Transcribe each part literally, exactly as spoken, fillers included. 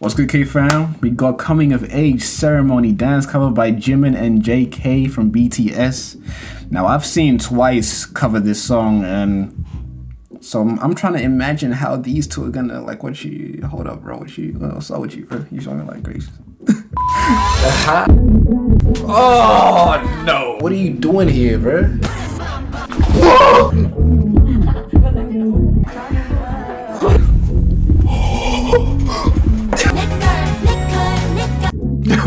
What's good, K fam? We got Coming of Age Ceremony dance cover by Jimin and J K from B T S. Now, I've seen Twice cover this song, and so I'm, I'm trying to imagine how these two are gonna, like, what she, hold up, bro, what she, well, so what you, bro, you sounding like Grace. uh-huh. Oh, no. What are you doing here, bro?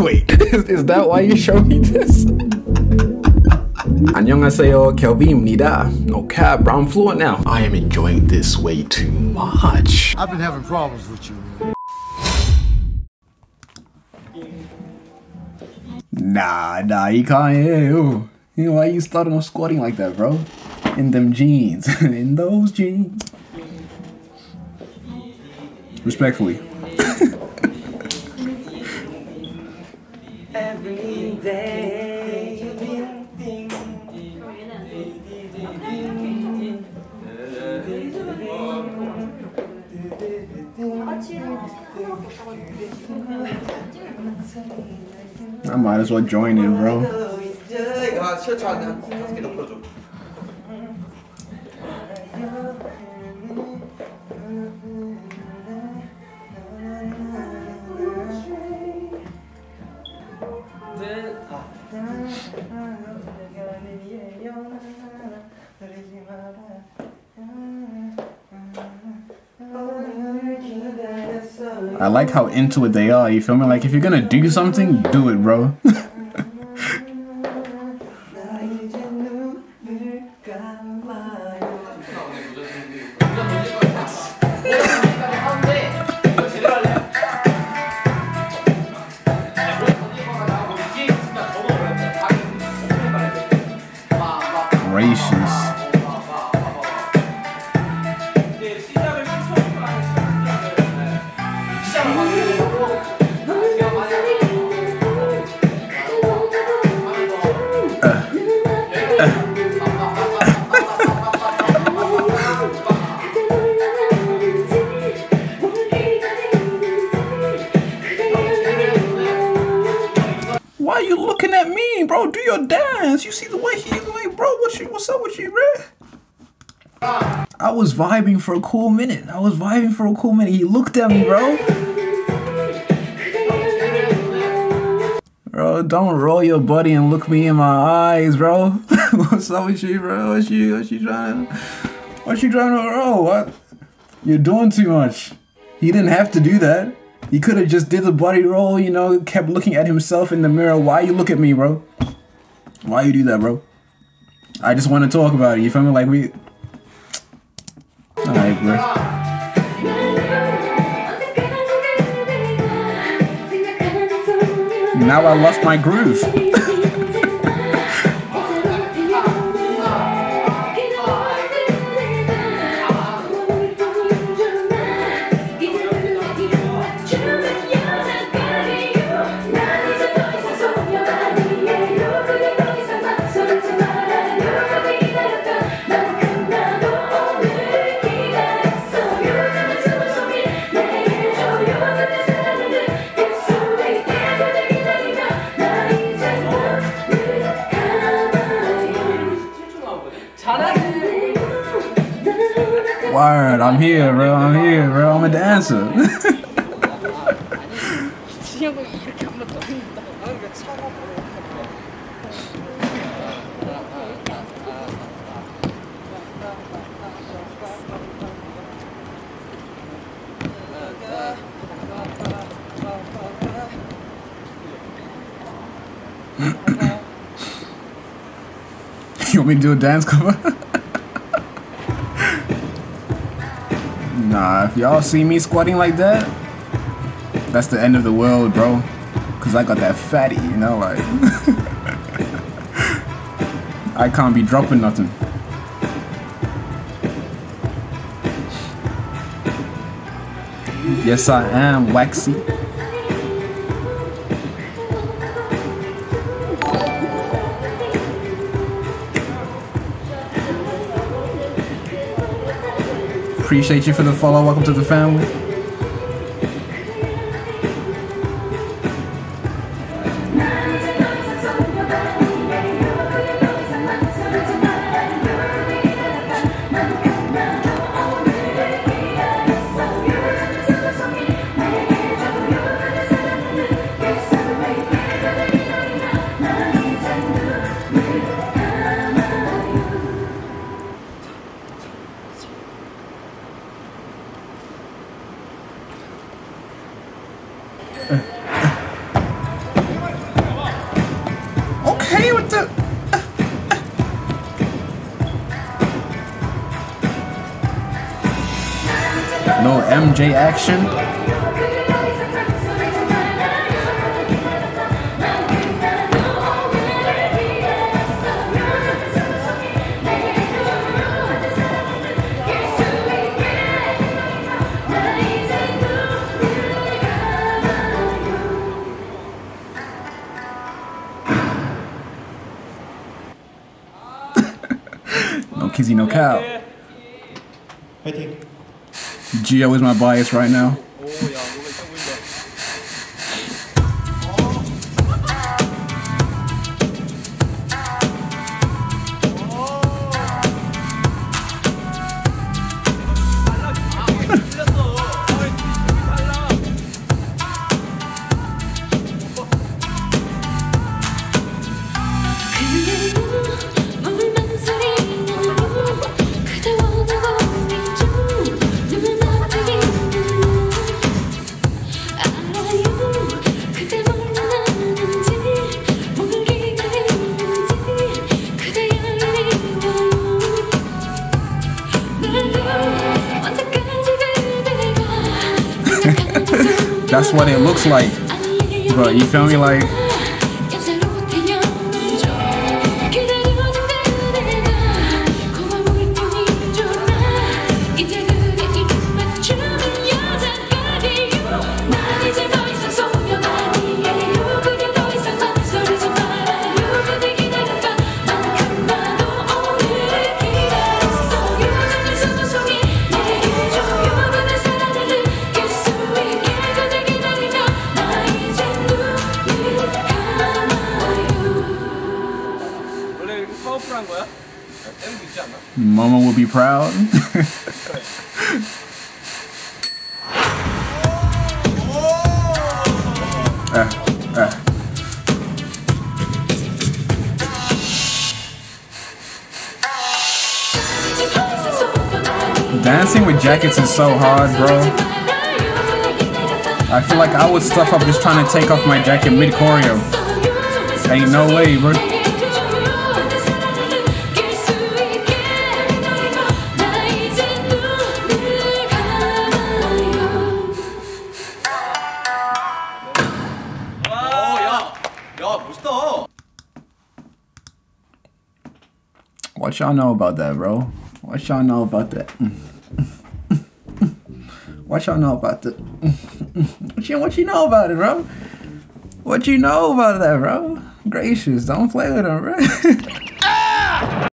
Wait, is, is that why you show me this? 안녕하세요, Kelvin입니다. No cap, bro, I'm fluent now. I am enjoying this way too much. I've been having problems with you. Nah, nah, you can't. Ew. You know, why you starting on squatting like that, bro? In them jeans, in those jeans. Respectfully. Every day. I might as well join in, bro. I like how into it they are, you feel me? Like, if you're gonna do something, do it, bro. Gracious. Why are you looking at me, bro? Do your dance. You see the way he's like, bro, what's, you, what's up with you, bro? I was vibing for a cool minute. I was vibing for a cool minute. He looked at me, bro. Bro, don't roll your buddy and look me in my eyes, bro. What's up with you, bro? What's you, what's you trying to, what's you trying to roll? What? You're doing too much. He didn't have to do that. He could have just did the body roll, you know, kept looking at himself in the mirror. Why you look at me, bro? Why you do that, bro? I just want to talk about it, you feel me? Like, we... Alright, bro. Now I lost my groove. Word, I'm here, bro. I'm here, bro. I'm a dancer. You want me to do a dance cover? Nah, if y'all see me squatting like that, that's the end of the world, bro. Cause I got that fatty, you know, like. I can't be dropping nothing. Yes, I am waxy. Appreciate you for the follow. Welcome to the family. Okay with the... Uh, uh. No M J action. Kizzy no cow. Gio is my bias right now. That's what it looks like, bro, you feel me, like... Mama will be proud. uh, uh. Dancing with jackets is so hard, bro. I feel like I would stuff up just trying to take off my jacket mid-choreo. Ain't no way, bro. What y'all know about that, bro? What y'all know about that? What y'all know about that? What you, what you know about it, bro? What you know about that, bro? Gracious, don't play with him, bro.